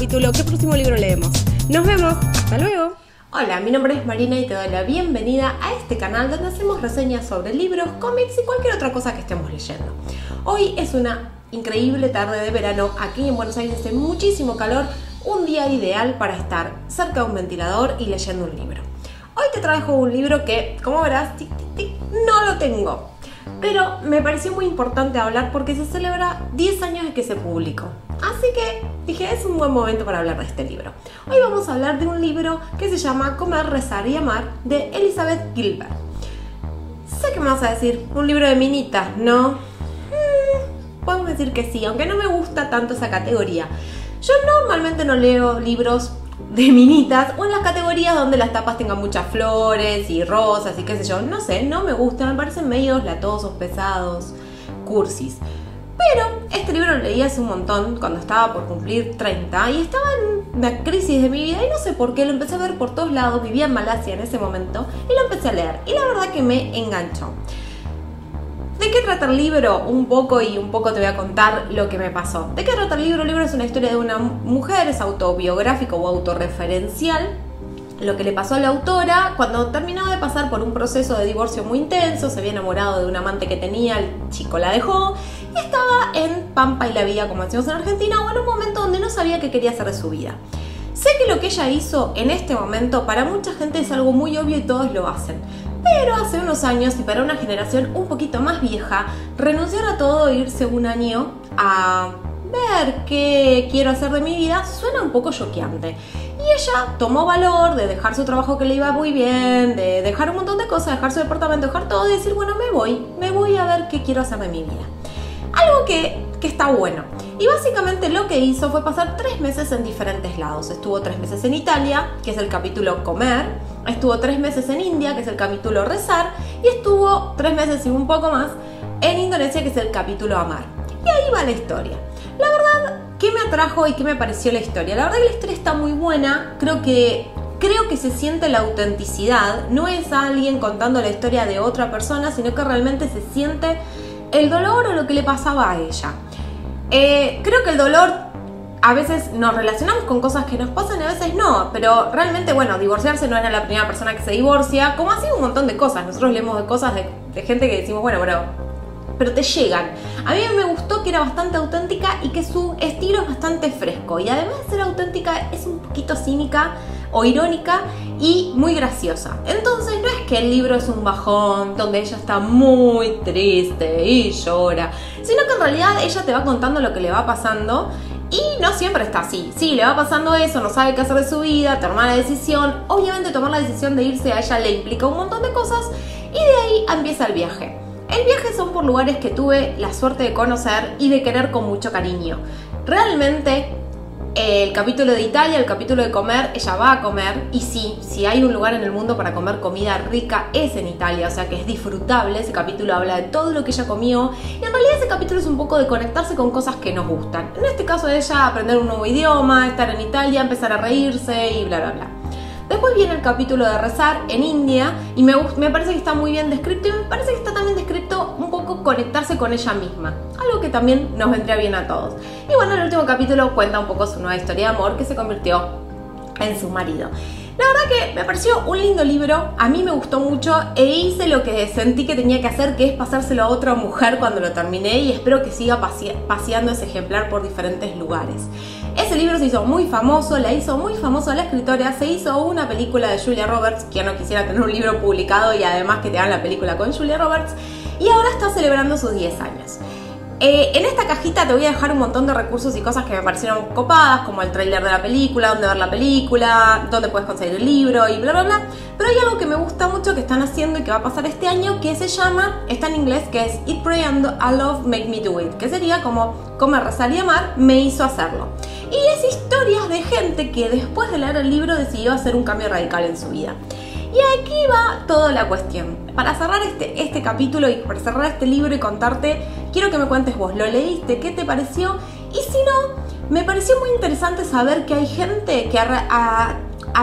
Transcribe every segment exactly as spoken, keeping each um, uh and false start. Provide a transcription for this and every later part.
capítulo, qué próximo libro leemos. ¡Nos vemos! ¡Hasta luego! Hola, mi nombre es Marina y te doy la bienvenida a este canal donde hacemos reseñas sobre libros, cómics y cualquier otra cosa que estemos leyendo. Hoy es una increíble tarde de verano, aquí en Buenos Aires hace muchísimo calor, un día ideal para estar cerca de un ventilador y leyendo un libro. Hoy te traigo un libro que, como verás, tic, tic, tic, no lo tengo, pero me pareció muy importante hablar porque se celebra diez años de que se publicó. Así que dije, es un buen momento para hablar de este libro. Hoy vamos a hablar de un libro que se llama Comer, Rezar y Amar, de Elizabeth Gilbert. Sé que me vas a decir, un libro de minitas, ¿no? Hmm, podemos decir que sí, aunque no me gusta tanto esa categoría. Yo normalmente no leo libros de minitas o en las categorías donde las tapas tengan muchas flores y rosas y qué sé yo. No sé, no me gustan, me parecen medios latosos, pesados, cursis. Pero este libro lo leí hace un montón, cuando estaba por cumplir treinta, y estaba en una crisis de mi vida y no sé por qué, lo empecé a ver por todos lados, vivía en Malasia en ese momento, y lo empecé a leer, y la verdad que me enganchó. ¿De qué trata el libro? Un poco y un poco te voy a contar lo que me pasó. ¿De qué trata el libro? El libro es una historia de una mujer, es autobiográfico o autorreferencial. Lo que le pasó a la autora cuando terminó de pasar por un proceso de divorcio muy intenso, se había enamorado de un amante que tenía, el chico la dejó y estaba en Pampa y la vida, como decimos en Argentina, o en un momento donde no sabía qué quería hacer de su vida. Sé que lo que ella hizo en este momento para mucha gente es algo muy obvio y todos lo hacen, pero hace unos años y para una generación un poquito más vieja, renunciar a todo e irse un año a ver qué quiero hacer de mi vida suena un poco choqueante. Y ella tomó valor de dejar su trabajo que le iba muy bien, de dejar un montón de cosas, dejar su departamento, dejar todo y decir, bueno, me voy, me voy a ver qué quiero hacer de mi vida. Algo que, que está bueno. Y básicamente lo que hizo fue pasar tres meses en diferentes lados. Estuvo tres meses en Italia, que es el capítulo Comer, estuvo tres meses en India, que es el capítulo Rezar, y estuvo tres meses y un poco más en Indonesia, que es el capítulo Amar. Y ahí va la historia. La verdad, ¿qué me atrajo y qué me pareció la historia? La verdad que la historia está muy buena, creo que, creo que se siente la autenticidad, no es alguien contando la historia de otra persona, sino que realmente se siente el dolor o lo que le pasaba a ella. Eh, creo que el dolor, a veces nos relacionamos con cosas que nos pasan y a veces no, pero realmente, bueno, divorciarse no era la primera persona que se divorcia, como ha sido un montón de cosas, nosotros leemos de cosas de, de gente que decimos, bueno, bueno, pero te llegan. A mí me gustó que era bastante auténtica y que su estilo es bastante fresco. Y además de ser auténtica, es un poquito cínica o irónica y muy graciosa. Entonces no es que el libro es un bajón donde ella está muy triste y llora, sino que en realidad ella te va contando lo que le va pasando y no siempre está así. Sí, le va pasando eso, no sabe qué hacer de su vida, tomar la decisión. Obviamente tomar la decisión de irse a ella le implica un montón de cosas y de ahí empieza el viaje. El viaje son por lugares que tuve la suerte de conocer y de querer con mucho cariño. Realmente, el capítulo de Italia, el capítulo de comer, ella va a comer. Y sí, si hay un lugar en el mundo para comer comida rica es en Italia, o sea que es disfrutable. Ese capítulo habla de todo lo que ella comió. Y en realidad ese capítulo es un poco de conectarse con cosas que nos gustan. En este caso de ella, aprender un nuevo idioma, estar en Italia, empezar a reírse y bla, bla, bla. Después viene el capítulo de rezar en India y me, me parece que está muy bien descrito y me parece que está también descrito un poco conectarse con ella misma, algo que también nos vendría bien a todos. Y bueno, el último capítulo cuenta un poco su nueva historia de amor que se convirtió en su marido. La verdad que me pareció un lindo libro, a mí me gustó mucho e hice lo que sentí que tenía que hacer, que es pasárselo a otra mujer cuando lo terminé y espero que siga pase paseando ese ejemplar por diferentes lugares. Ese libro se hizo muy famoso, la hizo muy famosa la escritora, se hizo una película de Julia Roberts, que no quisiera tener un libro publicado y además que te hagan la película con Julia Roberts, y ahora está celebrando sus diez años. Eh, en esta cajita te voy a dejar un montón de recursos y cosas que me parecieron copadas, como el tráiler de la película, dónde ver la película, dónde puedes conseguir el libro y bla bla bla. Pero hay algo que me gusta mucho que están haciendo y que va a pasar este año, que se llama, está en inglés, que es Eat Pray and I Love Make Me Do It, que sería como Comer, Rezar y Amar me hizo hacerlo. Y es historias de gente que después de leer el libro decidió hacer un cambio radical en su vida. Y aquí va toda la cuestión. Para cerrar este, este capítulo y para cerrar este libro y contarte, quiero que me cuentes vos, ¿lo leíste? ¿Qué te pareció? Y si no, me pareció muy interesante saber que hay gente que a, a,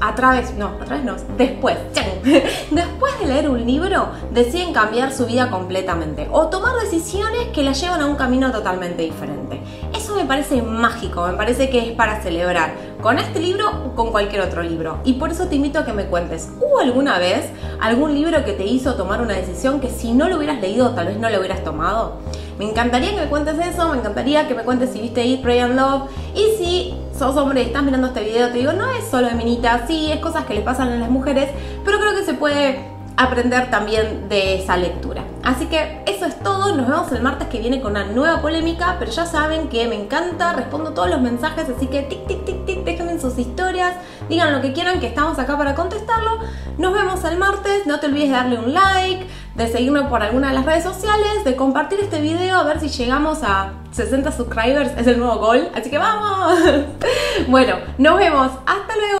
a, a través, no, a través no, después, después de leer un libro, deciden cambiar su vida completamente o tomar decisiones que la llevan a un camino totalmente diferente. Eso me parece mágico, me parece que es para celebrar con este libro o con cualquier otro libro. Y por eso te invito a que me cuentes, ¿hubo alguna vez algún libro que te hizo tomar una decisión que si no lo hubieras leído tal vez no lo hubieras tomado? Me encantaría que me cuentes eso, me encantaría que me cuentes si viste Eat, Pray and Love. Y si sos hombre y estás mirando este video, te digo, no es solo de minita, sí, es cosas que le pasan a las mujeres, pero creo que se puede aprender también de esa lectura. Así que eso es todo, nos vemos el martes que viene con una nueva polémica, pero ya saben que me encanta, respondo todos los mensajes, así que tic, tic, tic, tic, déjenme sus historias, digan lo que quieran, que estamos acá para contestarlo. Nos vemos el martes, no te olvides de darle un like, de seguirme por alguna de las redes sociales, de compartir este video, a ver si llegamos a sesenta subscribers, es el nuevo gol, así que vamos. Bueno, nos vemos, hasta luego.